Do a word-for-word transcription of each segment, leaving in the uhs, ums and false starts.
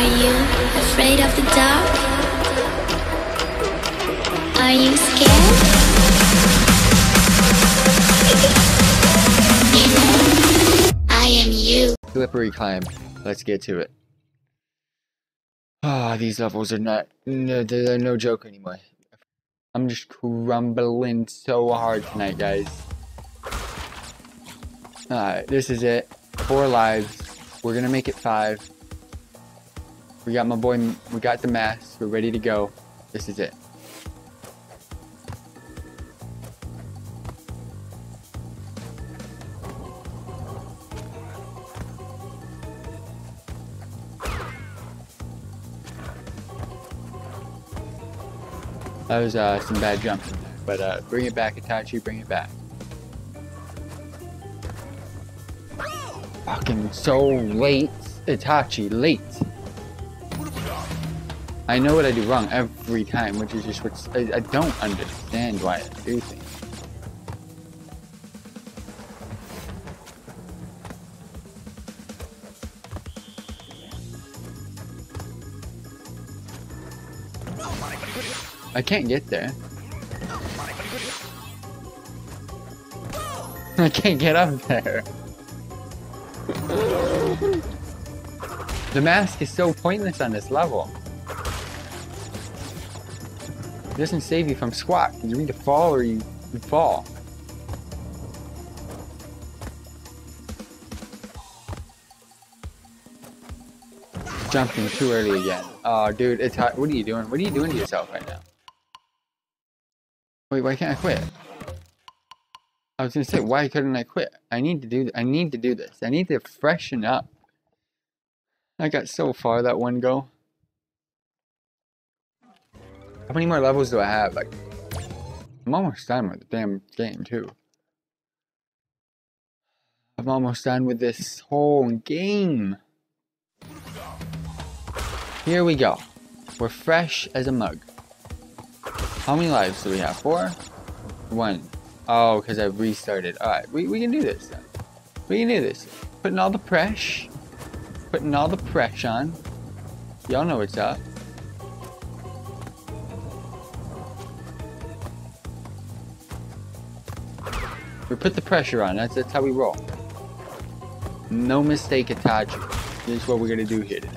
Are you afraid of the dark? Are you scared? I am you. Slippery climb. Let's get to it. Ah, oh, these levels are not... No, they're no joke anymore. I'm just crumbling so hard tonight, guys. Alright, this is it. Four lives. We're gonna make it five. We got my boy, we got the mask, we're ready to go. This is it. That was uh, some bad jumping there, but uh, bring it back, Itachi, bring it back. Fucking so late, Itachi, late. I know what I do wrong every time, which is just what I, I don't understand why I do things. I can't get there. I can't get up there. The mask is so pointless on this level. It doesn't save you from squat. You need to fall or you, you fall. Jumping too early again. Oh, dude, it's hot. What are you doing? What are you doing to yourself right now? Wait, why can't I quit? I was gonna say, why couldn't I quit? I need to do. I need to do this. I need to freshen up. I got so far that one go. How many more levels do I have? Like, I'm almost done with the damn game too. I'm almost done with this whole game. Here we go. We're fresh as a mug. How many lives do we have? Four? One. Oh, because I've restarted. Alright, we, we can do this then. We can do this. Putting all the pressure. Putting all the pressure on. Y'all know what's up. We put the pressure on, that's, that's how we roll. No mistake, Itachi. This is what we're gonna do here today.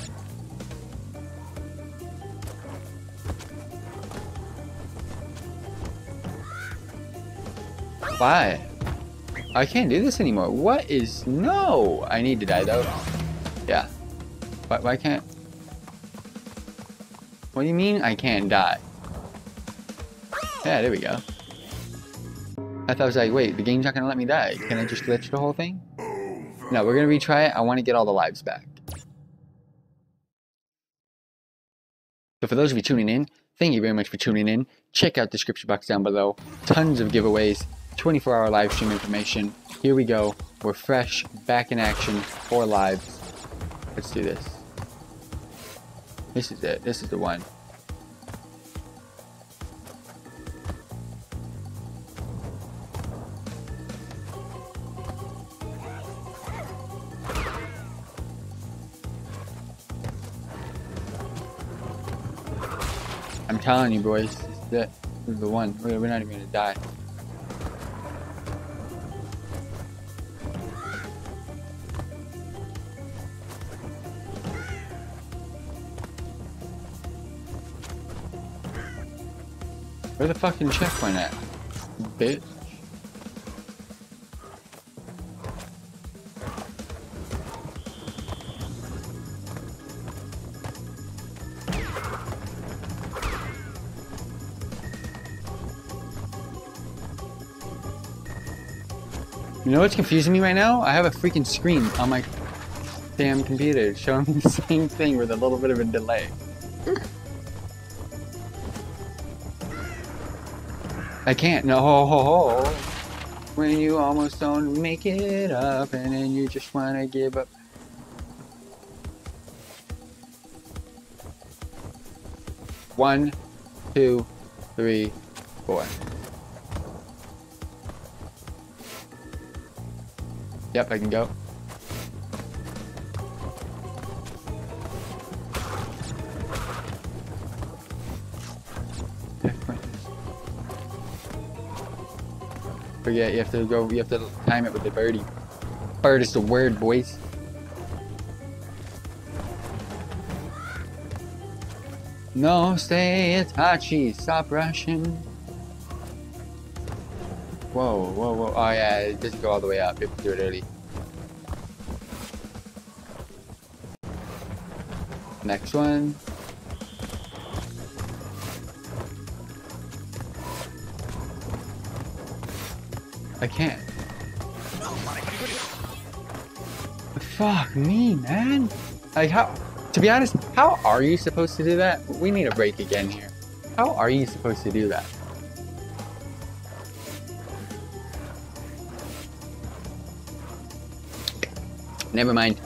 Why? I can't do this anymore. What is... No! I need to die though. Yeah. Why, why can't... What do you mean I can't die? Yeah, there we go. I thought I was like, wait, the game's not gonna let me die. Can I just glitch the whole thing? No, we're gonna retry it. I want to get all the lives back. So for those of you tuning in, thank you very much for tuning in. Check out the description box down below. Tons of giveaways, twenty-four hour live stream information. Here we go. We're fresh, back in action, four lives. Let's do this. This is it. This is the one. I'm telling you, boys, this is it. This is the one. We're not even gonna die. Where the fucking checkpoint at, bitch? You know what's confusing me right now? I have a freaking screen on my damn computer showing me the same thing with a little bit of a delay. I can't. No, ho, ho, ho. When you almost don't make it up and then you just want to give up. One, two, three, four. Yep, I can go. But yeah, you have to go, you have to time it with the birdie. Bird is the word, boys. No, stay Itachi, stop rushing. Whoa, whoa, whoa. Oh yeah, it doesn't go all the way up, you have to do it early. Next one. I can't. Oh my goodness. Fuck me, man. Like how, to be honest, how are you supposed to do that? We need a break again here. How are you supposed to do that? Never mind.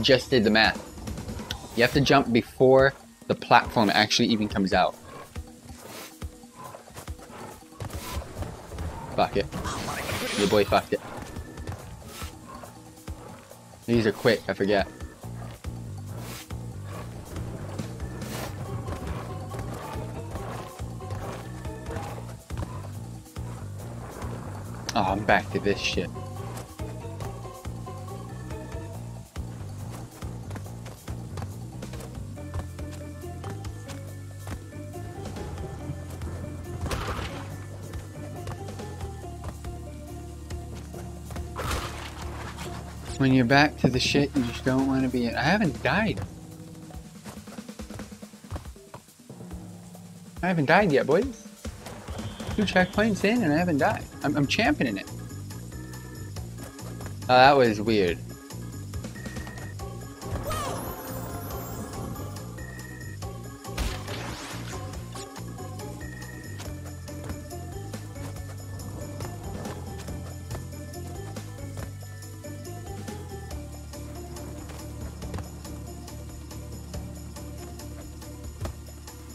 Just did the math. You have to jump before the platform actually even comes out. Fuck it. Your boy fucked it. These are quick, I forget. Oh, I'm back to this shit. When you're back to the shit you just don't want to be in. I haven't died. I haven't died yet, boys. Two checkpoints in and I haven't died. I'm, I'm championing it. Oh, that was weird.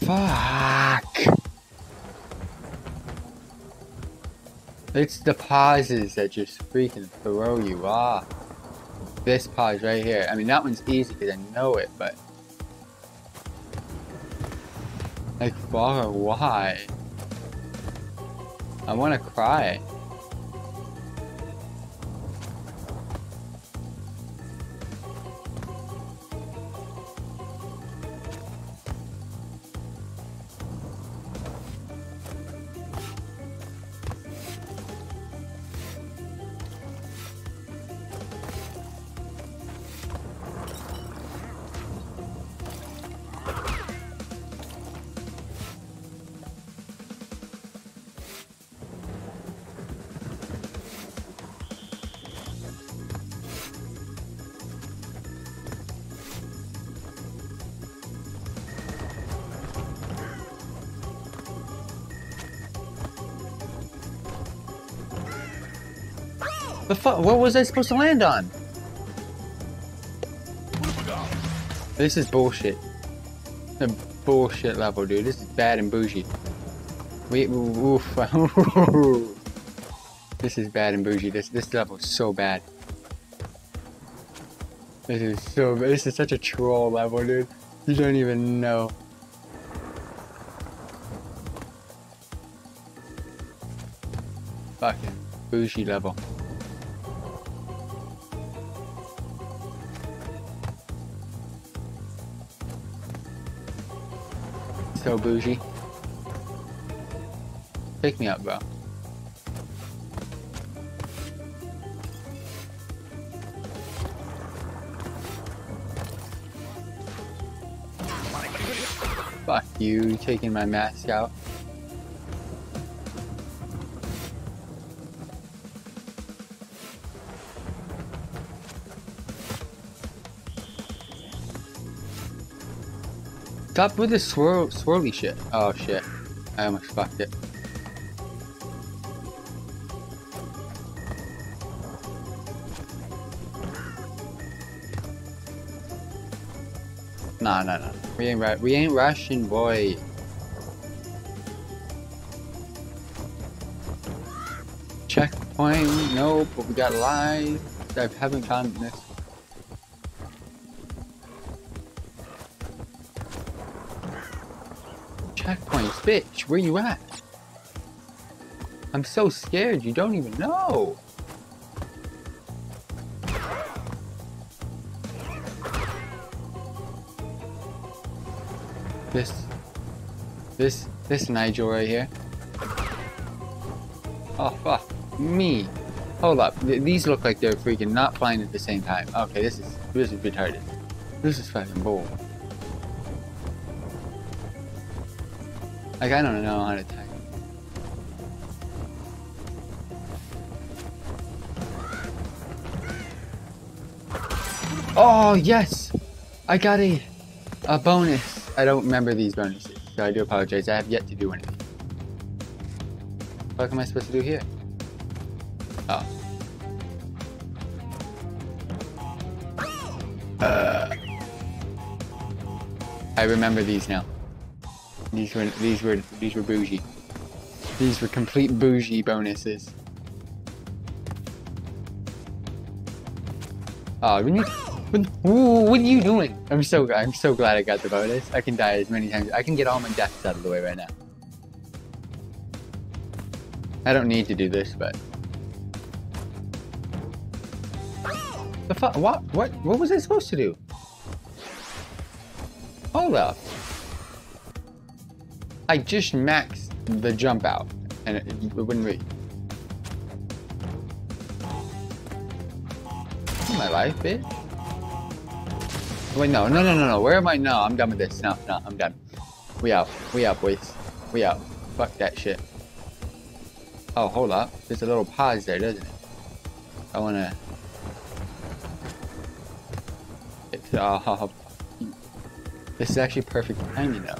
Fuck! It's the pauses that just freaking throw you off. This pause right here. I mean, that one's easy because I know it, but... like, far, why? I want to cry. The fuck? What was I supposed to land on? This is bullshit. A bullshit level, dude. This is bad and bougie. We, oof. This is bad and bougie. This this level is so bad. This is so. This is such a troll level, dude. You don't even know. Fucking bougie level. So bougie. Pick me up, bro. Fuck you, taking my mask out. Stop with this swirl, swirly shit. Oh shit. I almost fucked it. Nah, nah, nah. We ain't right. We ain't Russian, boy. Checkpoint. Nope. But we got live. I haven't found this. Checkpoints, bitch, where you at? I'm so scared, you don't even know. This, this, this Nigel right here. Oh fuck me! Hold up, Th these look like they're freaking not flying at the same time. Okay, this is this is retarded. This is fucking bull. Like I don't know how to attack. Oh yes, I got a a bonus. I don't remember these bonuses, so I do apologize. I have yet to do anything. What am I supposed to do here? Oh. Uh. I remember these now. These were these were these were bougie. These were complete bougie bonuses. Oh, we need. What, ooh, what are you doing? I'm so I'm so glad I got the bonus. I can die as many times. I can get all my deaths out of the way right now. I don't need to do this, but the fuck? What? What? What was I supposed to do? Hold up! I just maxed the jump out, and it, it wouldn't reach. My life, bitch. Wait, no, no, no, no, no. Where am I? No, I'm done with this. No, no, I'm done. We out. We out, boys. We out. Fuck that shit. Oh, hold up. There's a little pause there, doesn't it? I wanna... It's, oh... This is actually perfect timing, though.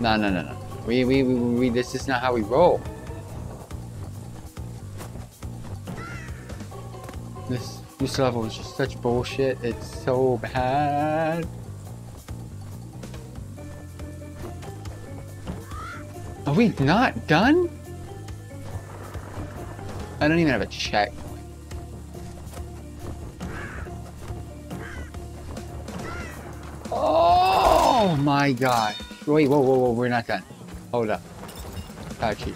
No, no, no, no. We, we, we, we... This is not how we roll. This... This level is just such bullshit, it's so bad. Are we not done? I don't even have a checkpoint. Oh my god. Wait, whoa, whoa, whoa, we're not done. Hold up. Itachi.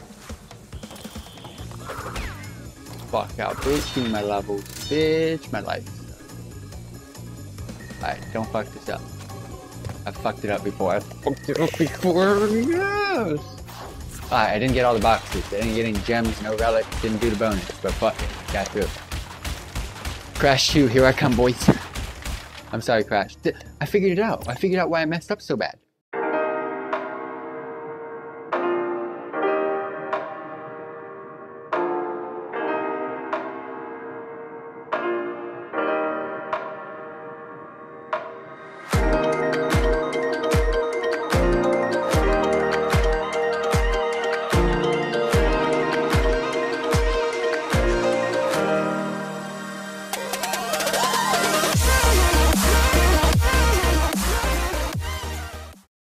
Fuck out, bitch, give me my levels, bitch, my life. Alright, don't fuck this up. I fucked it up before, I fucked it up before, yes! Alright, I didn't get all the boxes, I didn't get any gems, no relics, didn't do the bonus, but fuck it, got through. Crash two, here I come, boys. I'm sorry, Crash. I figured it out, I figured out why I messed up so bad.